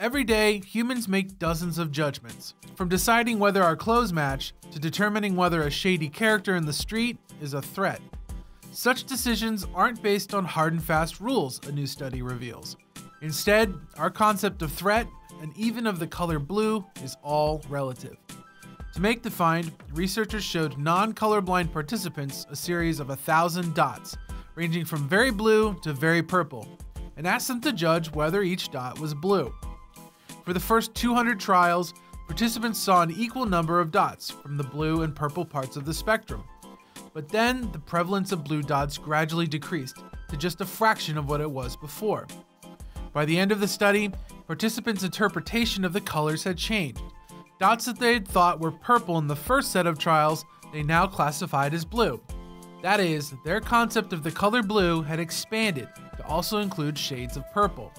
Every day, humans make dozens of judgments, from deciding whether our clothes match to determining whether a shady character in the street is a threat. Such decisions aren't based on hard and fast rules, a new study reveals. Instead, our concept of threat, and even of the color blue, is all relative. To make the find, researchers showed non-colorblind participants a series of 1,000 dots, ranging from very blue to very purple, and asked them to judge whether each dot was blue. For the first 200 trials, participants saw an equal number of dots from the blue and purple parts of the spectrum. But then, the prevalence of blue dots gradually decreased to just a fraction of what it was before. By the end of the study, participants' interpretation of the colors had changed. Dots that they had thought were purple in the first set of trials, they now classified as blue. That is, their concept of the color blue had expanded to also include shades of purple.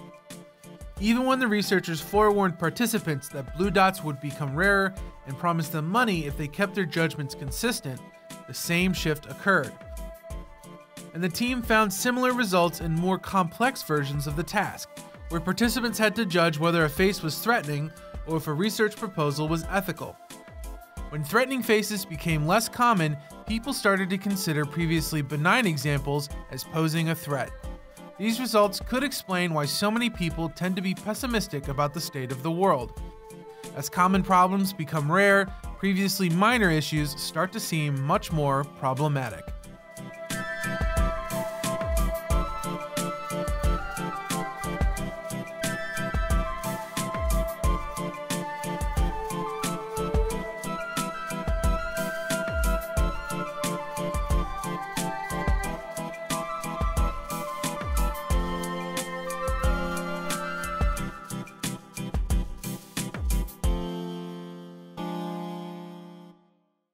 Even when the researchers forewarned participants that blue dots would become rarer and promised them money if they kept their judgments consistent, the same shift occurred. And the team found similar results in more complex versions of the task, where participants had to judge whether a face was threatening or if a research proposal was ethical. When threatening faces became less common, people started to consider previously benign examples as posing a threat. These results could explain why so many people tend to be pessimistic about the state of the world. As common problems become rare, previously minor issues start to seem much more problematic.